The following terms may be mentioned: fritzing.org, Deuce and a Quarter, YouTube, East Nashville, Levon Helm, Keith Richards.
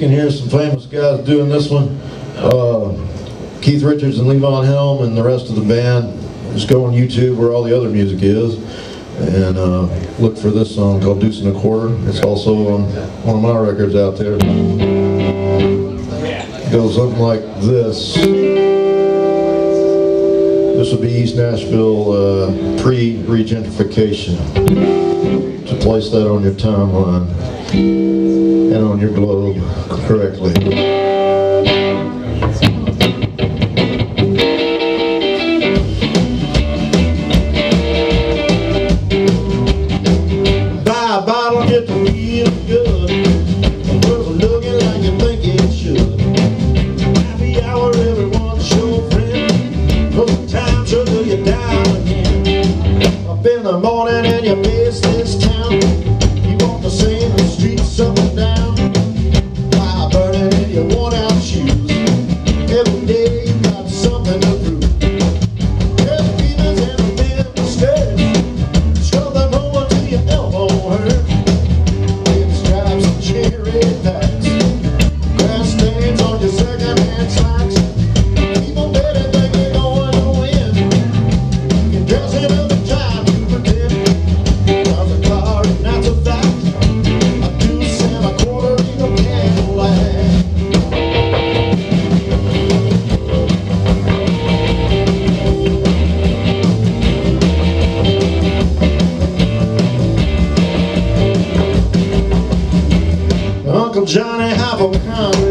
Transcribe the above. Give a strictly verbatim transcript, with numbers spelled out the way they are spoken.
you can hear some famous guys doing this one. Uh, Keith Richards and Levon Helm and the rest of the band. Just go on YouTube where all the other music is and uh, look for this song called Deuce and a Quarter. It's also on one of my records out there. It goes something like this. This would be East Nashville uh, pre-regentrification. So place that on your timeline and on your globe correctly. Johnny, have a come.